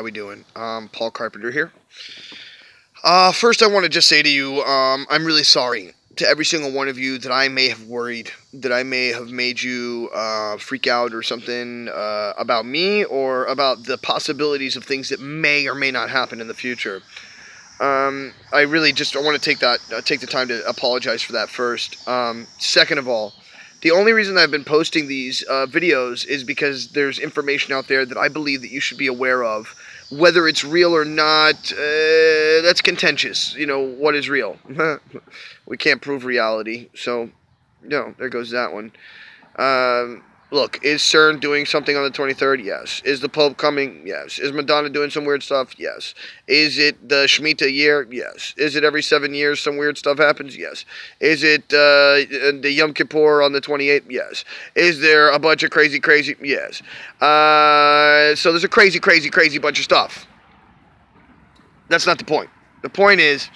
How we doing? Paul Carpenter here. First I want to just say to you, I'm really sorry to every single one of you that I may have worried, that I may have made you freak out or something about me or about the possibilities of things that may or may not happen in the future. I really just want to take the time to apologize for that first. Second of all, the only reason I've been posting these videos is because there's information out there that I believe that you should be aware of. Whether it's real or not, that's contentious. You know, what is real? We can't prove reality, so, no, there goes that one. Look, is CERN doing something on the 23rd? Yes. Is the Pope coming? Yes. Is Madonna doing some weird stuff? Yes. Is it the Shemitah year? Yes. Is it every 7 years some weird stuff happens? Yes. Is it the Yom Kippur on the 28th? Yes. Is there a bunch of crazy? Yes. So there's a crazy bunch of stuff. That's not the point. The point is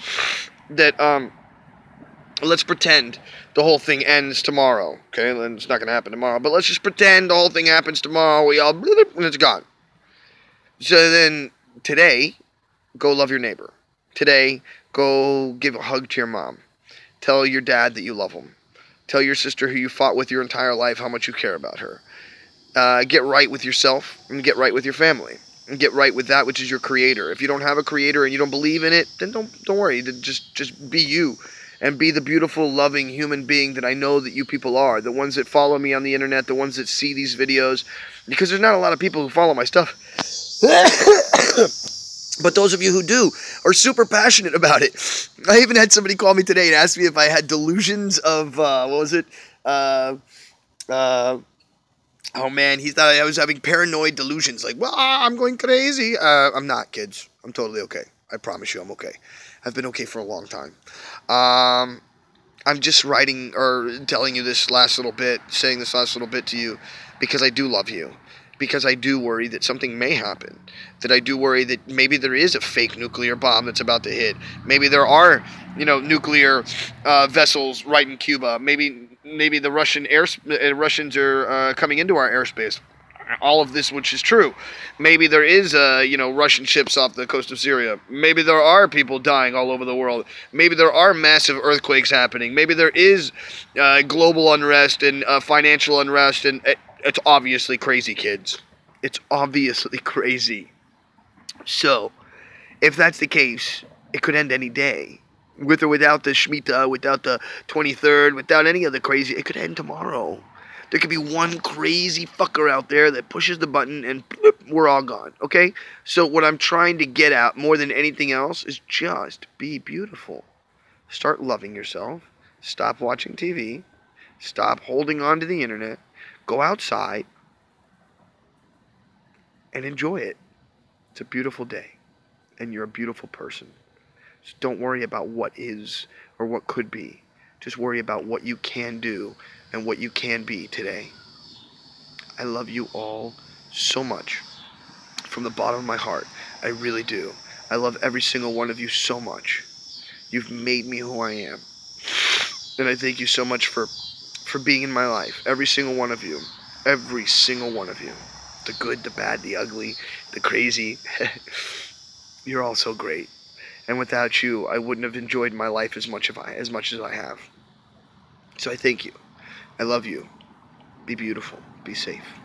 that let's pretend the whole thing ends tomorrow, okay? And it's not going to happen tomorrow, but let's just pretend the whole thing happens tomorrow. We all, and it's gone. So then, today, go love your neighbor. Today, go give a hug to your mom. Tell your dad that you love him. Tell your sister who you fought with your entire life how much you care about her. Get right with yourself and get right with your family. And get right with that which is your creator. If you don't have a creator and you don't believe in it, then don't worry. Just be you. And be the beautiful, loving human being that I know that you people are. The ones that follow me on the internet, the ones that see these videos. Because there's not a lot of people who follow my stuff. But those of you who do are super passionate about it. I even had somebody call me today and ask me if I had delusions of, what was it? Oh man, he thought I was having paranoid delusions. Like, well, I'm going crazy. I'm not, kids. I'm totally okay. I promise you I'm okay. I've been okay for a long time. I'm just writing or telling you this last little bit, saying this last little bit to you because I do love you. Because I do worry that something may happen. That I do worry that maybe there is a fake nuclear bomb that's about to hit. Maybe there are, you know, nuclear vessels right in Cuba. Maybe the Russians are coming into our airspace. All of this, which is true. Maybe there is, you know, Russian ships off the coast of Syria. Maybe there are people dying all over the world. Maybe there are massive earthquakes happening. Maybe there is global unrest and financial unrest. And it's obviously crazy, kids. It's obviously crazy. So, if that's the case, it could end any day. With or without the Shemitah, without the 23rd, without any of the crazy, it could end tomorrow. There could be one crazy fucker out there that pushes the button and bloop, we're all gone, okay? So what I'm trying to get at more than anything else is just be beautiful. Start loving yourself. Stop watching TV. Stop holding on to the internet. Go outside and enjoy it. It's a beautiful day and you're a beautiful person. So don't worry about what is or what could be. Just worry about what you can do and what you can be today. I love you all so much. From the bottom of my heart, I really do. I love every single one of you so much. You've made me who I am. And I thank you so much for being in my life. Every single one of you. Every single one of you. The good, the bad, the ugly, the crazy. You're all so great. And without you, I wouldn't have enjoyed my life as much as I have. So I thank you. I love you. Be beautiful. Be safe.